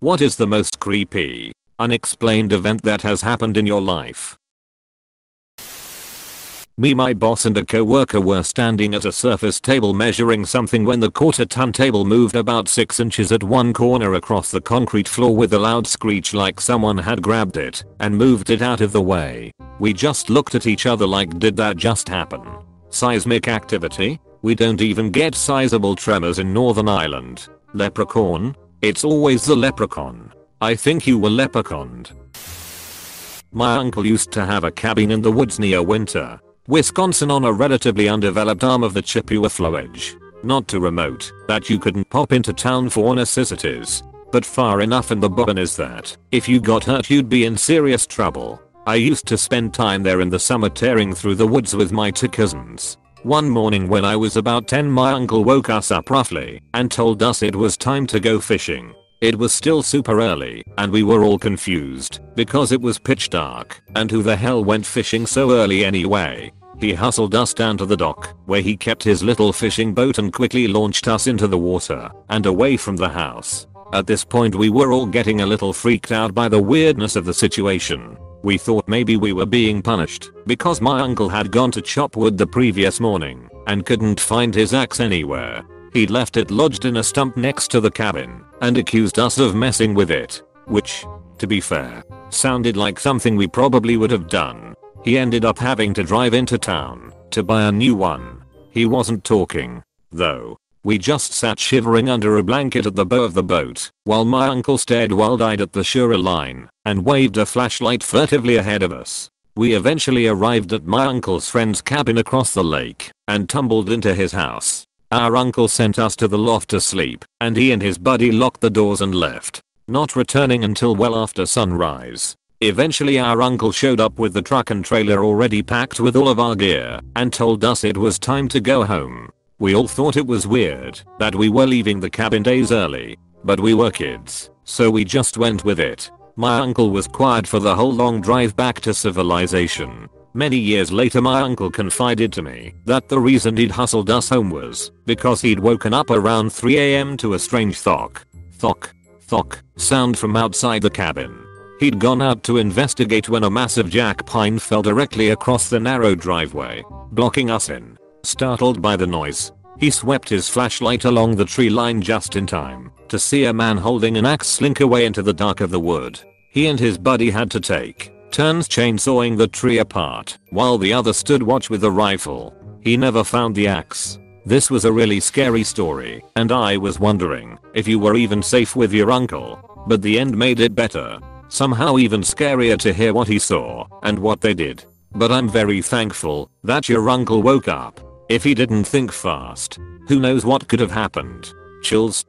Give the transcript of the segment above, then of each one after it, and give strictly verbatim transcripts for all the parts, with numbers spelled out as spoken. What is the most creepy, unexplained event that has happened in your life? Me, my boss and a coworker were standing at a surface table measuring something when the quarter ton table moved about six inches at one corner across the concrete floor with a loud screech, like someone had grabbed it and moved it out of the way. We just looked at each other like, did that just happen? Seismic activity? We don't even get sizable tremors in Northern Ireland. Leprechaun? It's always the leprechaun. I think you were leprechauned. My uncle used to have a cabin in the woods near Winter, Wisconsin, on a relatively undeveloped arm of the Chippewa flowage. Not too remote that you couldn't pop into town for necessities, but far enough in the boonies that if you got hurt you'd be in serious trouble. I used to spend time there in the summer tearing through the woods with my two cousins. One morning when I was about ten, my uncle woke us up roughly and told us it was time to go fishing. It was still super early, and we were all confused because it was pitch dark, and who the hell went fishing so early anyway? He hustled us down to the dock where he kept his little fishing boat and quickly launched us into the water and away from the house. At this point we were all getting a little freaked out by the weirdness of the situation. We thought maybe we were being punished because my uncle had gone to chop wood the previous morning and couldn't find his axe anywhere. He'd left it lodged in a stump next to the cabin and accused us of messing with it, which, to be fair, sounded like something we probably would have done. He ended up having to drive into town to buy a new one. He wasn't talking, though. We just sat shivering under a blanket at the bow of the boat while my uncle stared wild-eyed at the shoreline and waved a flashlight furtively ahead of us. We eventually arrived at my uncle's friend's cabin across the lake and tumbled into his house. Our uncle sent us to the loft to sleep, and he and his buddy locked the doors and left, not returning until well after sunrise. Eventually our uncle showed up with the truck and trailer already packed with all of our gear and told us it was time to go home. We all thought it was weird that we were leaving the cabin days early, but we were kids, so we just went with it. My uncle was quiet for the whole long drive back to civilization. Many years later my uncle confided to me that the reason he'd hustled us home was because he'd woken up around three a m to a strange thok, thok, thok sound from outside the cabin. He'd gone out to investigate when a massive jack pine fell directly across the narrow driveway, blocking us in. Startled by the noise, he swept his flashlight along the tree line just in time to see a man holding an axe slink away into the dark of the wood. He and his buddy had to take turns chainsawing the tree apart while the other stood watch with a rifle. He never found the axe. This was a really scary story, and I was wondering if you were even safe with your uncle, but the end made it better. Somehow even scarier to hear what he saw and what they did. But I'm very thankful that your uncle woke up. If he didn't think fast, who knows what could have happened. Chills.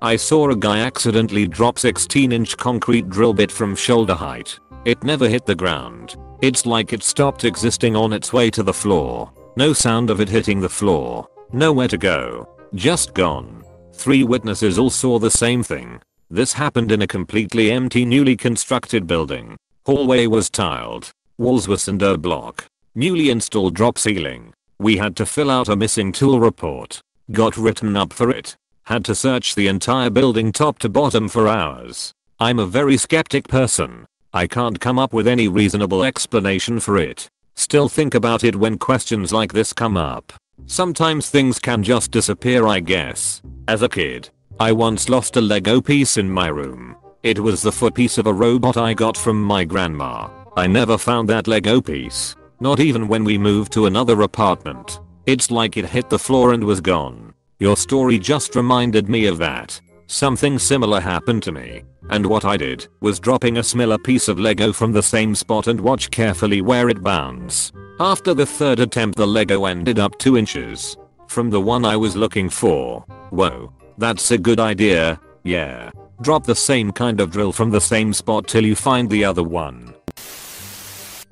I saw a guy accidentally drop sixteen inch concrete drill bit from shoulder height. It never hit the ground. It's like it stopped existing on its way to the floor. No sound of it hitting the floor. Nowhere to go. Just gone. Three witnesses all saw the same thing. This happened in a completely empty newly constructed building. Hallway was tiled. Walls were cinder block. Newly installed drop ceiling. We had to fill out a missing tool report. Got written up for it. Had to search the entire building top to bottom for hours. I'm a very skeptic person. I can't come up with any reasonable explanation for it. Still think about it when questions like this come up. Sometimes things can just disappear, I guess. As a kid, I once lost a Lego piece in my room. It was the footpiece of a robot I got from my grandma. I never found that Lego piece. Not even when we moved to another apartment. It's like it hit the floor and was gone. Your story just reminded me of that. Something similar happened to me, and what I did was dropping a smaller piece of Lego from the same spot and watch carefully where it bounced. After the third attempt the Lego ended up two inches from the one I was looking for. Whoa, that's a good idea, yeah. Drop the same kind of drill from the same spot till you find the other one.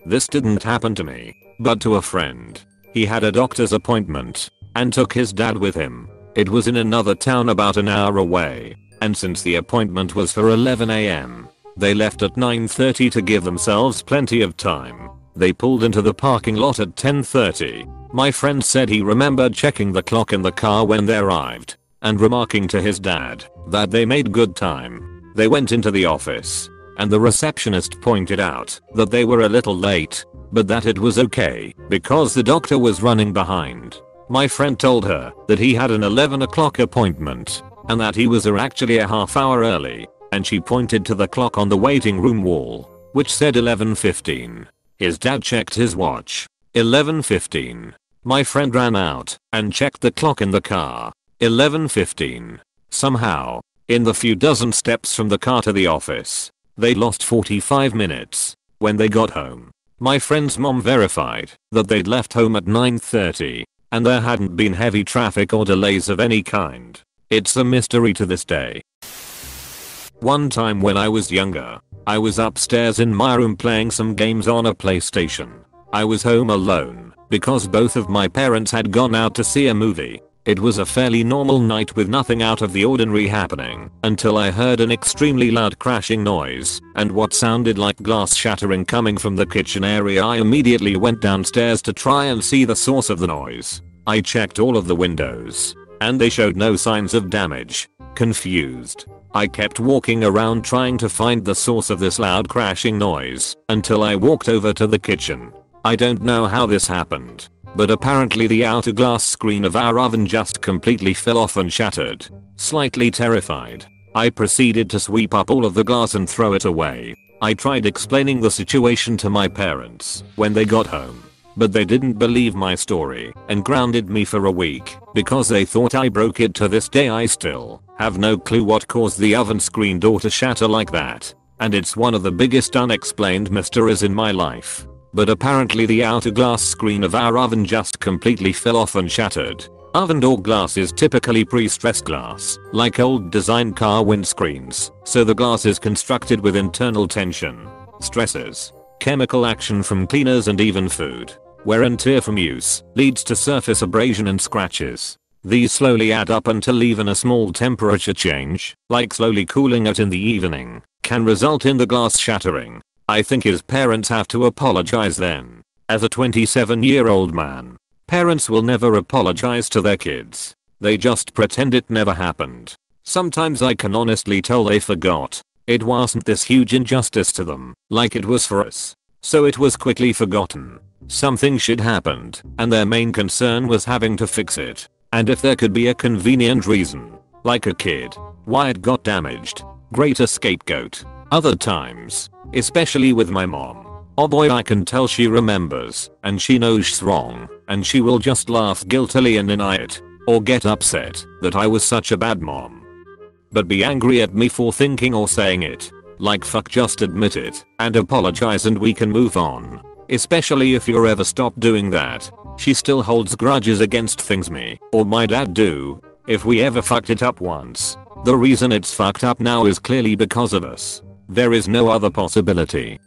This didn't happen to me, but to a friend. He had a doctor's appointment and took his dad with him. It was in another town about an hour away, and since the appointment was for eleven a m, they left at nine thirty to give themselves plenty of time. They pulled into the parking lot at ten thirty. My friend said he remembered checking the clock in the car when they arrived. and remarking to his dad that they made good time. They went into the office, and the receptionist pointed out that they were a little late, but that it was okay because the doctor was running behind. My friend told her that he had an eleven o'clock appointment and that he was actually a half hour early, and she pointed to the clock on the waiting room wall, which said eleven fifteen. His dad checked his watch. eleven fifteen. My friend ran out and checked the clock in the car. eleven fifteen. Somehow, in the few dozen steps from the car to the office, they lost forty-five minutes. When they got home, my friend's mom verified that they'd left home at nine thirty, and there hadn't been heavy traffic or delays of any kind. It's a mystery to this day. One time when I was younger, I was upstairs in my room playing some games on a PlayStation. I was home alone because both of my parents had gone out to see a movie. It was a fairly normal night with nothing out of the ordinary happening until I heard an extremely loud crashing noise and what sounded like glass shattering coming from the kitchen area. I immediately went downstairs to try and see the source of the noise. I checked all of the windows, and they showed no signs of damage. Confused, I kept walking around trying to find the source of this loud crashing noise until I walked over to the kitchen. I don't know how this happened, but apparently the outer glass screen of our oven just completely fell off and shattered. Slightly terrified, I proceeded to sweep up all of the glass and throw it away. I tried explaining the situation to my parents when they got home, but they didn't believe my story and grounded me for a week because they thought I broke it. To this day I still have no clue what caused the oven screen door to shatter like that, and it's one of the biggest unexplained mysteries in my life. But apparently the outer glass screen of our oven just completely fell off and shattered. Oven door glass is typically pre-stressed glass, like old design car windscreens, so the glass is constructed with internal tension, stresses, chemical action from cleaners, and even food. Wear and tear from use leads to surface abrasion and scratches. These slowly add up until even a small temperature change, like slowly cooling out in the evening, can result in the glass shattering. I think his parents have to apologize then. As a twenty-seven year old man, parents will never apologize to their kids. They just pretend it never happened. Sometimes I can honestly tell they forgot. It wasn't this huge injustice to them, like it was for us, so it was quickly forgotten. Something shit happened, and their main concern was having to fix it. And if there could be a convenient reason, like a kid, why it got damaged, greater scapegoat. Other times, especially with my mom, oh boy, I can tell she remembers, and she knows she's wrong, and she will just laugh guiltily and deny it, or get upset that I was such a bad mom. But be angry at me for thinking or saying it. Like, fuck, just admit it and apologize and we can move on. Especially if you're ever stopped doing that. She still holds grudges against things me or my dad do. If we ever fucked it up once, the reason it's fucked up now is clearly because of us. There is no other possibility.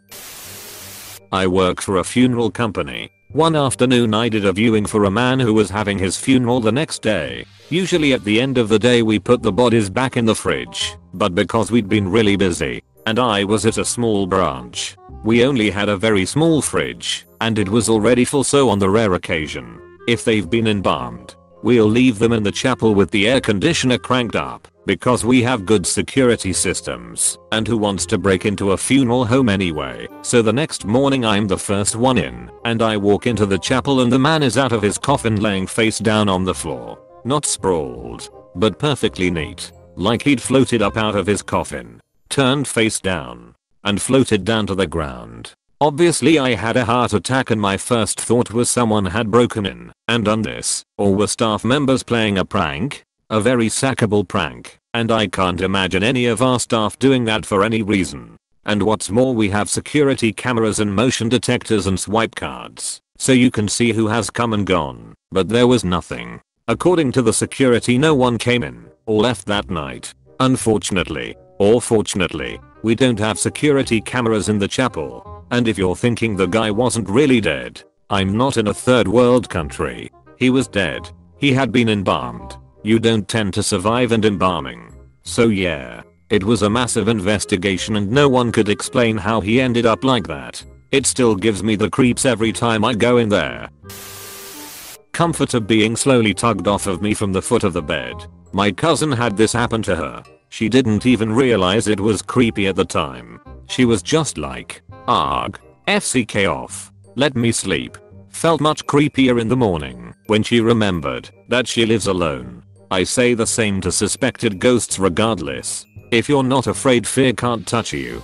I work for a funeral company. One afternoon I did a viewing for a man who was having his funeral the next day. Usually at the end of the day we put the bodies back in the fridge, but because we'd been really busy, and I was at a small branch, we only had a very small fridge, and it was already full, so on the rare occasion, if they've been embalmed, we'll leave them in the chapel with the air conditioner cranked up, because we have good security systems, and who wants to break into a funeral home anyway? So the next morning I'm the first one in, and I walk into the chapel and the man is out of his coffin laying face down on the floor. Not sprawled, but perfectly neat. Like he'd floated up out of his coffin, turned face down, and floated down to the ground. Obviously I had a heart attack, and my first thought was someone had broken in and done this, or were staff members playing a prank? A very sackable prank, and I can't imagine any of our staff doing that for any reason. And what's more, we have security cameras and motion detectors and swipe cards, so you can see who has come and gone, but there was nothing. According to the security, no one came in or left that night. Unfortunately, or fortunately, we don't have security cameras in the chapel, and if you're thinking the guy wasn't really dead, I'm not in a third world country. He was dead. He had been embalmed. You don't tend to survive an embalming. So yeah, it was a massive investigation and no one could explain how he ended up like that. It still gives me the creeps every time I go in there. comforter being slowly tugged off of me from the foot of the bed. My cousin had this happen to her. She didn't even realize it was creepy at the time. She was just like, argh, F C K off, let me sleep. Felt much creepier in the morning when she remembered that she lives alone. I say the same to suspected ghosts regardless. If you're not afraid, fear can't touch you.